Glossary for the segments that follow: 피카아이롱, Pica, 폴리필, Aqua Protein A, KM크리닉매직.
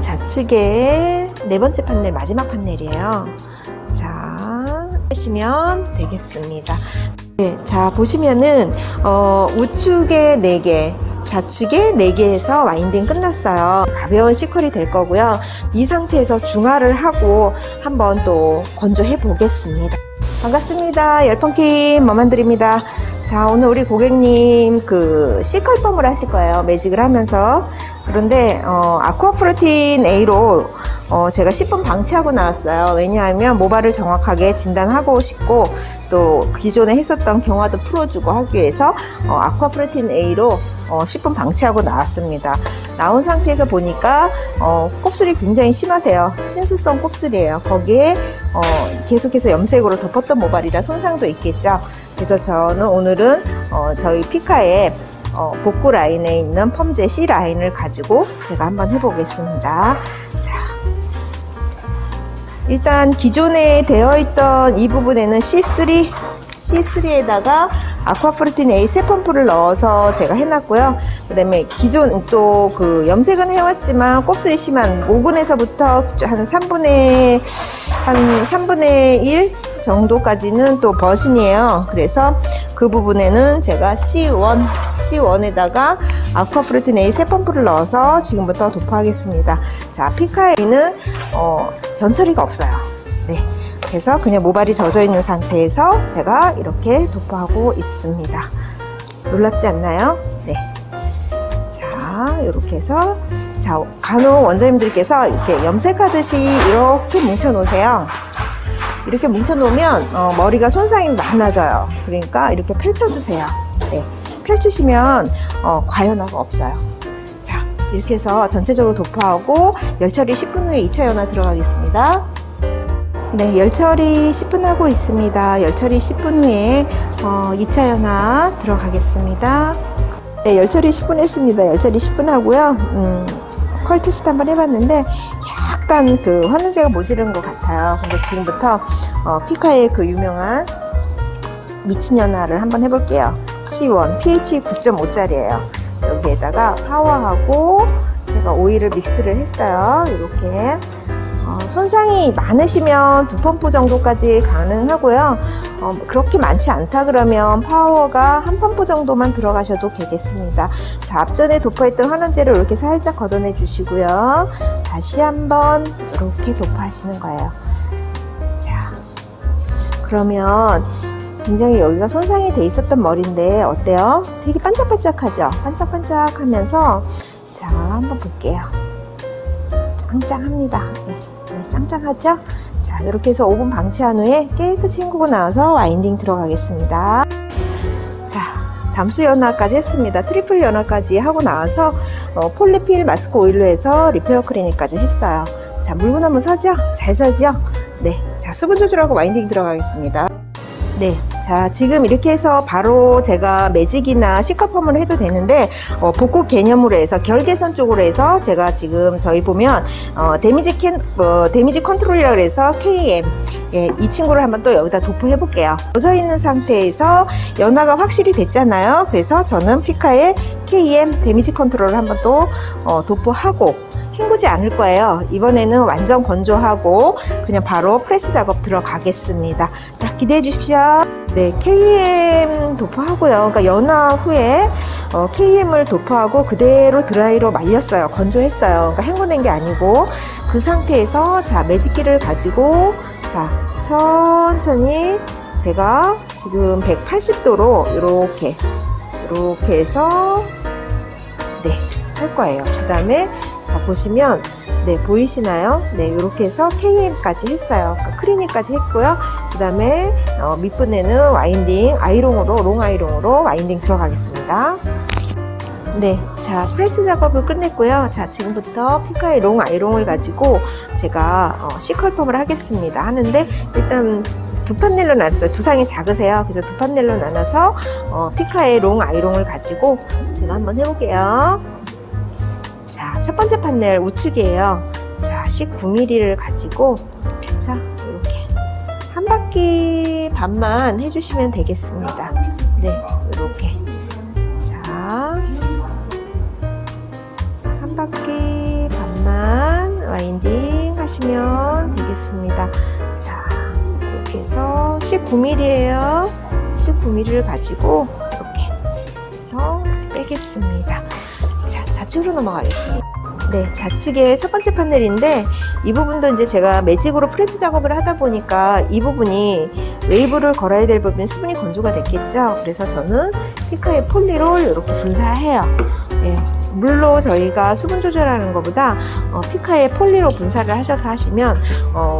자, 좌측에 네 번째 판넬, 마지막 판넬이에요. 자, 하시면 되겠습니다. 네, 자, 보시면은 우측에 4개, 좌측에 4개에서 와인딩 끝났어요. 가벼운 C컬이 될 거고요. 이 상태에서 중화를 하고 한번 또 건조해 보겠습니다. 반갑습니다. 열펑킴 머만드립니다. 자, 오늘 우리 고객님 그 C컬펌을 하실 거예요. 매직을 하면서. 그런데 아쿠아 프로틴 A로 제가 10분 방치하고 나왔어요. 왜냐하면 모발을 정확하게 진단하고 싶고 또 기존에 했었던 경화도 풀어주고 하기 위해서 아쿠아 프로틴 A로 10분 방치하고 나왔습니다. 나온 상태에서 보니까 곱슬이 굉장히 심하세요. 친수성 곱슬이에요. 거기에 계속해서 염색으로 덮었던 모발이라 손상도 있겠죠. 그래서 저는 오늘은 저희 피카의 복구 라인에 있는 펌제 C 라인을 가지고 제가 한번 해보겠습니다. 자, 일단 기존에 되어 있던 이 부분에는 C3에다가 아쿠아프루틴 A 세 펌프를 넣어서 제가 해놨고요. 그 다음에 기존 또 그 염색은 해왔지만 곱슬이 심한 5분에서부터 한 3분의 1 정도까지는 또 버신이에요. 그래서 그 부분에는 제가 C1에다가 아쿠아프루틴 A 세 펌프를 넣어서 지금부터 도포하겠습니다. 자, 피카에는 전처리가 없어요. 네. 그래서 그냥 모발이 젖어 있는 상태에서 제가 이렇게 도포하고 있습니다. 놀랍지 않나요? 네. 자, 이렇게 해서, 자, 간혹 원장님들께서 이렇게 염색하듯이 이렇게 뭉쳐 놓으세요. 이렇게 뭉쳐 놓으면 머리가 손상이 많아져요. 그러니까 이렇게 펼쳐주세요. 네. 펼치시면 과연화가 없어요. 자, 이렇게 해서 전체적으로 도포하고 열처리 10분 후에 2차 연화 들어가겠습니다. 네, 열처리 10분 하고 있습니다. 열처리 10분 후에 2차 연화 들어가겠습니다. 네, 열처리 10분 했습니다. 열처리 10분 하고요. 컬 테스트 한번 해봤는데 약간 그 환원제가 모자른 것 같아요. 근데 지금부터 피카의 그 유명한 미친 연화를 한번 해볼게요. C1 pH 9.5짜리예요. 여기에다가 파워하고 제가 오일을 믹스를 했어요. 이렇게. 손상이 많으시면 2펌프 정도까지 가능하고요. 그렇게 많지 않다 그러면 파워가 1펌프 정도만 들어가셔도 되겠습니다. 자, 앞전에 도포했던 환원제를 이렇게 살짝 걷어내 주시고요. 다시 한번 이렇게 도포하시는 거예요. 자, 그러면 굉장히 여기가 손상이 돼 있었던 머리인데 어때요? 되게 반짝반짝하죠? 반짝반짝하면서, 자, 한번 볼게요. 짱짱합니다. 네. 짱짱하죠? 자, 이렇게 해서 5분 방치한 후에 깨끗이 헹구고 나와서 와인딩 들어가겠습니다. 자, 담수 연화까지 했습니다. 트리플 연화까지 하고 나와서 폴리필 마스크 오일로 해서 리페어 클리닉까지 했어요. 자, 물건 한번 서죠? 잘 서죠? 네, 자, 수분 조절하고 와인딩 들어가겠습니다. 네, 자, 지금 이렇게 해서 바로 제가 매직이나 C컬펌을 해도 되는데 복구 개념으로 해서 결 개선 쪽으로 해서 제가 지금 저희 보면 데미지 컨트롤이라 그래서 KM, 예, 이 친구를 한번 또 여기다 도포해 볼게요. 젖어 있는 상태에서 연화가 확실히 됐잖아요. 그래서 저는 피카의 KM 데미지 컨트롤을 한번 또 도포하고 헹구지 않을 거예요. 이번에는 완전 건조하고 그냥 바로 프레스 작업 들어가겠습니다. 자, 기대해 주십시오. 네, KM 도포하고요. 그러니까 연화 후에 KM을 도포하고 그대로 드라이로 말렸어요. 건조했어요. 그러니까 헹궈낸 게 아니고 그 상태에서, 자, 매직기를 가지고, 자, 천천히 제가 지금 180도로 이렇게 해서, 네, 할 거예요. 그 다음에, 자, 보시면, 네, 보이시나요? 네, 이렇게 해서 KM까지 했어요. 그러니까 크리닉까지 했고요. 그 다음에 밑부분에는 와인딩 아이롱으로, 롱아이롱으로 와인딩 들어가겠습니다. 네, 자, 프레스 작업을 끝냈고요. 자, 지금부터 피카의 롱아이롱을 가지고 제가 C컬펌을 하겠습니다. 하는데 일단 두 판넬로 나눴어요. 두 상이 작으세요. 그래서 두 판넬로 나눠서 피카의 롱아이롱을 가지고 제가 한번 해볼게요. 자, 첫 번째 판넬 우측이에요. 자, 19mm를 가지고, 자, 이렇게 한 바퀴 반만 해주시면 되겠습니다. 네, 이렇게. 자, 한 바퀴 반만. 사용하시면 되겠습니다. 자, 이렇게 해서 19mm예요. 19mm를 가지고 이렇게 해서 빼겠습니다. 자, 좌측으로 넘어가겠습니다. 네, 좌측에 첫 번째 판넬인데 이 부분도 이제 제가 매직으로 프레스 작업을 하다 보니까 이 부분이 웨이브를 걸어야 될 부분이 수분이 건조가 됐겠죠. 그래서 저는 피카의 폴리로 이렇게 분사해요. 네, 물로 저희가 수분 조절하는 것보다 피카의 폴리로 분사를 하셔서 하시면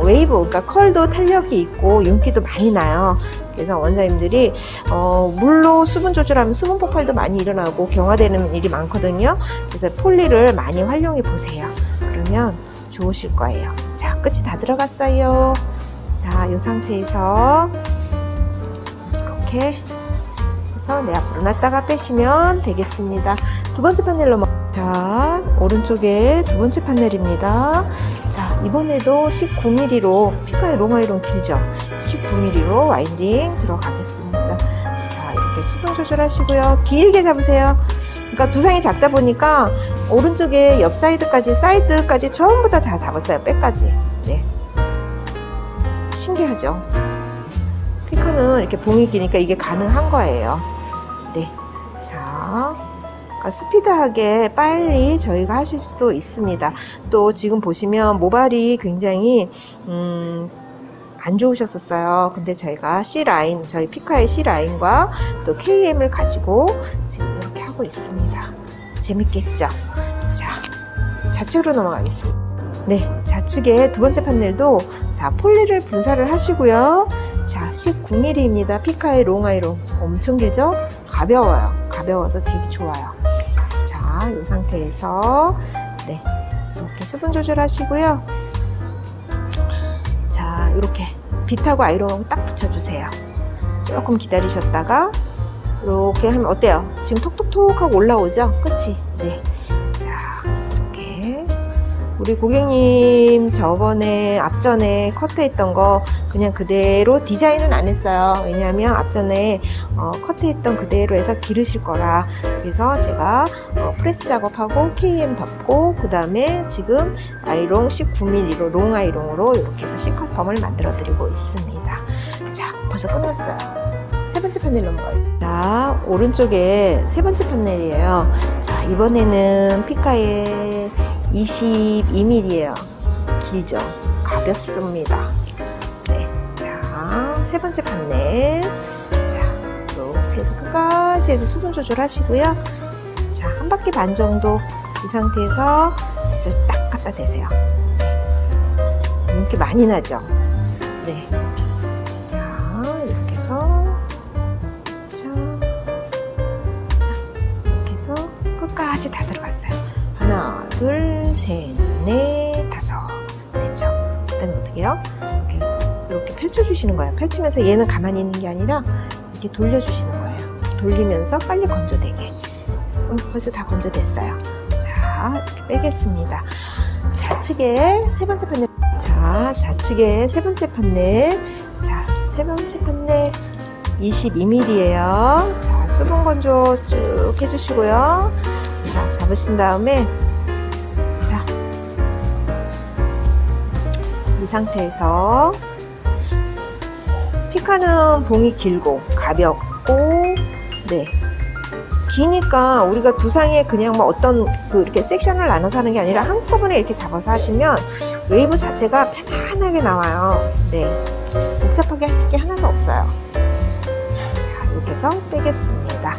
웨이브, 그러니까 컬도 탄력이 있고 윤기도 많이 나요. 그래서 원사님들이 물로 수분 조절하면 수분 폭발도 많이 일어나고 경화되는 일이 많거든요. 그래서 폴리를 많이 활용해 보세요. 그러면 좋으실 거예요. 자, 끝이 다 들어갔어요. 자, 이 상태에서 이렇게 해서 내 앞으로 놨다가 빼시면 되겠습니다. 두 번째 판넬로, 자, 오른쪽에 두 번째 판넬입니다. 자, 이번에도 19mm로 피카의 롱아이롱 길죠? 19mm로 와인딩 들어가겠습니다. 자, 이렇게 수분 조절하시고요. 길게 잡으세요. 그러니까 두상이 작다 보니까 오른쪽에 옆 사이드까지, 사이드까지 전부 다 잡았어요. 백까지. 네. 신기하죠? 피카는 이렇게 봉이 기니까 이게 가능한 거예요. 네. 자, 그러니까 스피드하게 빨리 저희가 하실 수도 있습니다. 또 지금 보시면 모발이 굉장히 안 좋으셨었어요. 근데 저희가 C라인, 저희 피카의 C라인과 또 KM을 가지고 지금 이렇게 하고 있습니다. 재밌겠죠? 자, 좌측으로 넘어가겠습니다. 네, 좌측에 두 번째 판넬도, 자, 폴리를 분사를 하시고요. 자, 19mm입니다. 피카의 롱아이롱. 엄청 길죠? 가벼워요. 가벼워서 되게 좋아요. 자, 이 상태에서 네, 이렇게 수분 조절하시고요. 자, 이렇게 빗하고 아이롱 딱 붙여주세요. 조금 기다리셨다가 이렇게 하면 어때요? 지금 톡톡톡 하고 올라오죠? 그치? 네. 자, 이렇게 우리 고객님 저번에 앞전에 커트했던 거 그냥 그대로 디자인은 안 했어요. 왜냐하면 앞전에 커트했던 그대로 해서 기르실 거라. 그래서 제가 프레스 작업하고 KM 덮고 그 다음에 지금 아이롱 19mm로 롱 아이롱으로 이렇게 해서 C컬펌을 만들어 드리고 있습니다. 자, 벌써 끝났어요. 세 번째 판넬 넘어가요. 자, 오른쪽에 세 번째 판넬이에요. 자, 이번에는 피카의 22mm예요. 길죠? 가볍습니다. 세 번째 판넬. 자, 이렇게 해서 끝까지 해서 수분 조절하시고요. 자, 한 바퀴 반 정도 이 상태에서 빗을 딱 갖다 대세요. 윤기 많이 나죠? 네. 자, 이렇게 해서. 자, 이렇게 해서 끝까지 다 들어갔어요. 하나, 둘, 셋, 넷, 다섯. 됐죠? 그 다음에 어떻게 해요? 이렇게. 이렇게 펼쳐주시는 거예요. 펼치면서 얘는 가만히 있는 게 아니라 이렇게 돌려주시는 거예요. 돌리면서 빨리 건조되게. 벌써 다 건조됐어요. 자, 이렇게 빼겠습니다. 좌측에 세 번째 판넬. 자, 좌측에 세 번째 판넬. 자, 세 번째 판넬 22mm예요. 자, 수분 건조 쭉 해주시고요. 자, 잡으신 다음에 자, 이 상태에서 피카는 봉이 길고 가볍고, 네, 기니까 우리가 두상에 그냥 뭐 어떤 그 이렇게 섹션을 나눠서 하는 게 아니라 한꺼번에 이렇게 잡아서 하시면 웨이브 자체가 편안하게 나와요. 네, 복잡하게 하실 게 하나도 없어요. 자, 이렇게 해서 빼겠습니다.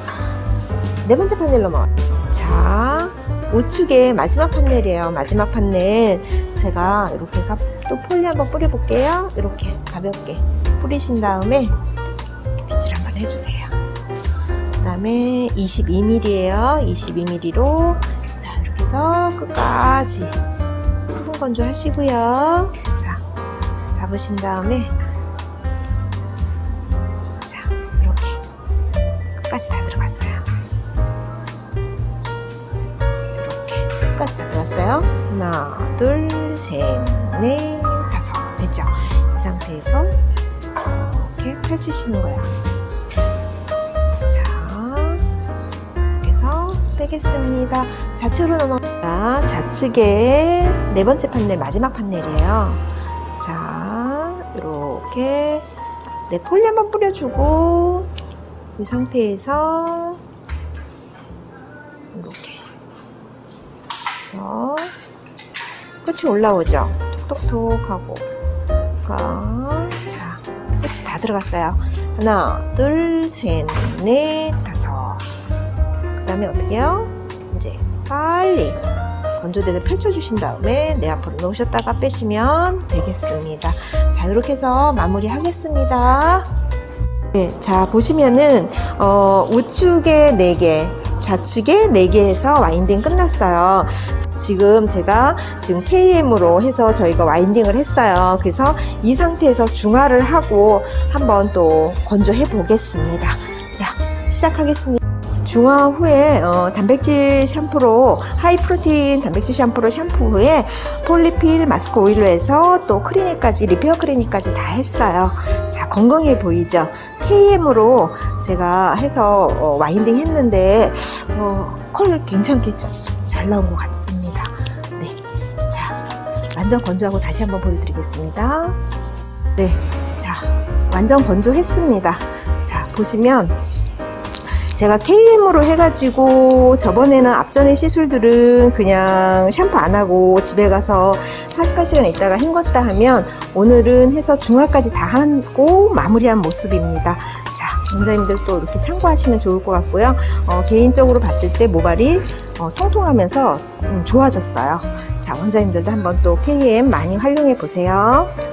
네 번째 판넬로 넘어가요. 자, 우측에 마지막 판넬이에요. 마지막 판넬 제가 이렇게 해서 또 폴리 한번 뿌려볼게요. 이렇게 가볍게 뿌리신 다음에 빗질 한번 해주세요. 그 다음에 22mm예요. 22mm로 자, 이렇게 해서 끝까지 수분 건조 하시고요. 자, 잡으신 다음에 자, 이렇게 끝까지 다 들어갔어요. 이렇게 끝까지 다 들어갔어요. 하나, 둘, 셋, 넷, 다섯. 됐죠? 이 상태에서 이렇게 펼치시는 거야. 자, 이렇게 해서 빼겠습니다. 좌측으로 넘어갑니다. 좌측에 네 번째 판넬, 마지막 판넬이에요. 자, 이렇게 네폴리 한번 뿌려주고 이 상태에서 이렇게 해서 끝이 올라오죠. 톡톡톡하고. 자, 끝이 다 들어갔어요. 하나, 둘, 셋, 넷, 다섯. 그 다음에 어떻게 해요? 이제 빨리 건조대를 펼쳐주신 다음에 내 앞으로 놓으셨다가 빼시면 되겠습니다. 자, 이렇게 해서 마무리 하겠습니다. 네, 자 보시면은 우측에 4개, 좌측에 4개 해서 와인딩 끝났어요. 지금 제가 지금 KM으로 해서 저희가 와인딩을 했어요. 그래서 이 상태에서 중화를 하고 한번 또 건조해 보겠습니다. 자, 시작하겠습니다. 중화 후에 단백질 샴푸로, 하이 프로틴 단백질 샴푸로 샴푸 후에 폴리필 마스크 오일로 해서 또 크리닉까지, 리페어 크리닉까지 다 했어요. 자, 건강해 보이죠? KM으로 제가 해서 와인딩 했는데 컬 괜찮게 잘 나온 것 같습니다. 네, 자, 완전 건조하고 다시 한번 보여드리겠습니다. 네, 자, 완전 건조했습니다. 자, 보시면 제가 KM으로 해가지고 저번에는 앞전에 시술들은 그냥 샴푸 안하고 집에 가서 48시간 있다가 헹궜다 하면, 오늘은 해서 중화까지 다 하고 마무리한 모습입니다. 자, 원장님들 또 이렇게 참고하시면 좋을 것 같고요. 개인적으로 봤을 때 모발이 통통하면서 좋아졌어요. 자, 원장님들도 한번 또 KM 많이 활용해 보세요.